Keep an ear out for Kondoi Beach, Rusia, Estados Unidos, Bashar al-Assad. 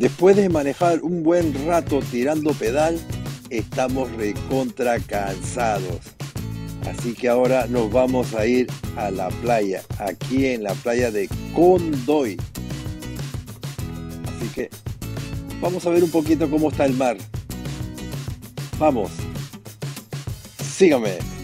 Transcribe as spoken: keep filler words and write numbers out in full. Después de manejar un buen rato tirando pedal, estamos recontra cansados. Así que ahora nos vamos a ir a la playa, aquí en la playa de Kondoi. Así que vamos a ver un poquito cómo está el mar. Vamos, síganme.